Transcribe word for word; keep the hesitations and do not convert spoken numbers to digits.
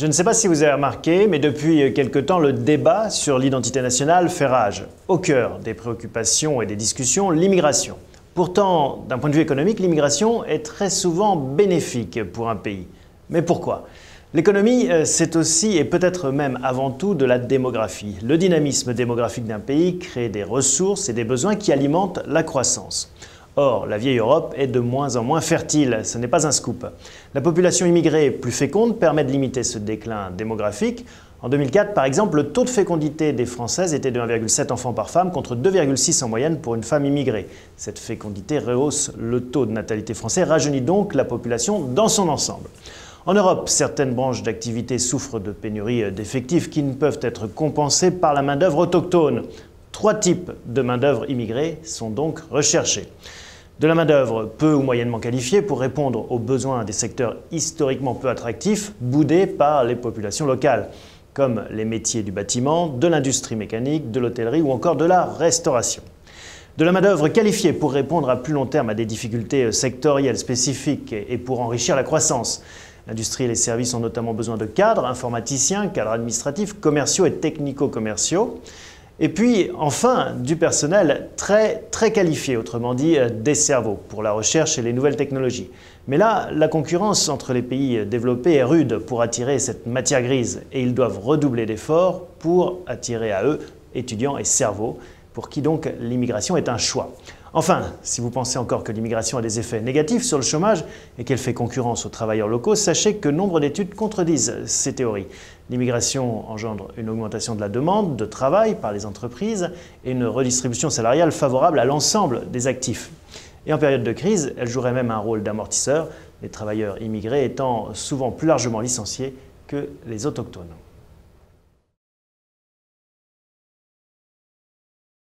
Je ne sais pas si vous avez remarqué, mais depuis quelque temps, le débat sur l'identité nationale fait rage. Au cœur des préoccupations et des discussions, l'immigration. Pourtant, d'un point de vue économique, l'immigration est très souvent bénéfique pour un pays. Mais pourquoi ? L'économie, c'est aussi et peut-être même avant tout de la démographie. Le dynamisme démographique d'un pays crée des ressources et des besoins qui alimentent la croissance. Or, la vieille Europe est de moins en moins fertile, ce n'est pas un scoop. La population immigrée plus féconde permet de limiter ce déclin démographique. En deux mille quatre, par exemple, le taux de fécondité des Françaises était de un virgule sept enfants par femme contre deux virgule six en moyenne pour une femme immigrée. Cette fécondité rehausse le taux de natalité français, rajeunit donc la population dans son ensemble. En Europe, certaines branches d'activité souffrent de pénuries d'effectifs qui ne peuvent être compensées par la main-d'œuvre autochtone. Trois types de main-d'œuvre immigrée sont donc recherchés. De la main-d'œuvre peu ou moyennement qualifiée pour répondre aux besoins des secteurs historiquement peu attractifs, boudés par les populations locales, comme les métiers du bâtiment, de l'industrie mécanique, de l'hôtellerie ou encore de la restauration. De la main-d'œuvre qualifiée pour répondre à plus long terme à des difficultés sectorielles spécifiques et pour enrichir la croissance. L'industrie et les services ont notamment besoin de cadres, informaticiens, cadres administratifs, commerciaux et technico-commerciaux. Et puis enfin, du personnel très très qualifié, autrement dit des cerveaux, pour la recherche et les nouvelles technologies. Mais là, la concurrence entre les pays développés est rude pour attirer cette matière grise et ils doivent redoubler d'efforts pour attirer à eux étudiants et cerveaux, pour qui donc l'immigration est un choix. Enfin, si vous pensez encore que l'immigration a des effets négatifs sur le chômage et qu'elle fait concurrence aux travailleurs locaux, sachez que nombre d'études contredisent ces théories. L'immigration engendre une augmentation de la demande de travail par les entreprises et une redistribution salariale favorable à l'ensemble des actifs. Et en période de crise, elle jouerait même un rôle d'amortisseur, les travailleurs immigrés étant souvent plus largement licenciés que les autochtones.